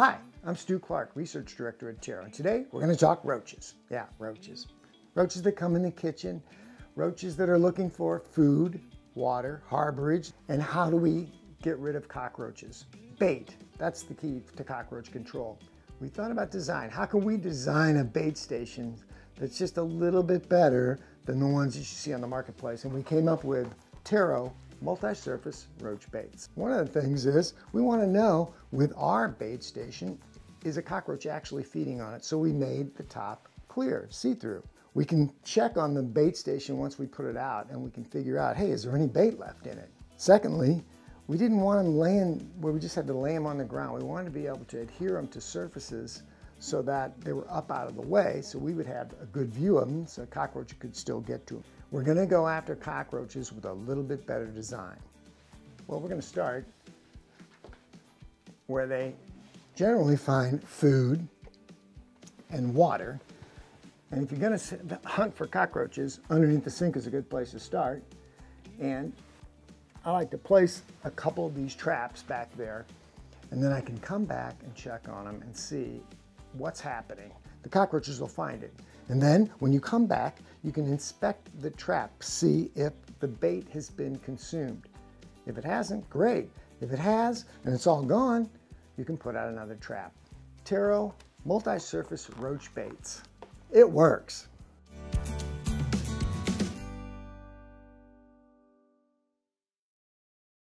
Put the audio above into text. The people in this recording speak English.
Hi, I'm Stu Clark, Research Director at TERRO, and today we're going to talk roaches. Yeah, roaches. Roaches that come in the kitchen, roaches that are looking for food, water, harborage, and how do we get rid of cockroaches? Bait, that's the key to cockroach control. We thought about design. How can we design a bait station that's just a little bit better than the ones that you see on the marketplace? And we came up with TERRO multi-surface roach baits. One of the things is we want to know, with our bait station, is a cockroach actually feeding on it? So we made the top clear, see-through. We can check on the bait station once we put it out, and we can figure out, hey, is there any bait left in it? Secondly, we didn't want them laying where we just had to lay them on the ground. We wanted to be able to adhere them to surfaces so that they were up out of the way, so we would have a good view of them so a cockroach could still get to them. We're gonna go after cockroaches with a little bit better design. Well, we're gonna start where they generally find food and water. And if you're gonna hunt for cockroaches, underneath the sink is a good place to start. And I like to place a couple of these traps back there, and then I can come back and check on them and see what's happening. The cockroaches will find it. And then when you come back, you can inspect the trap, see if the bait has been consumed. If it hasn't, great. If it has and it's all gone, you can put out another trap. TERRO multi-surface roach baits. It works.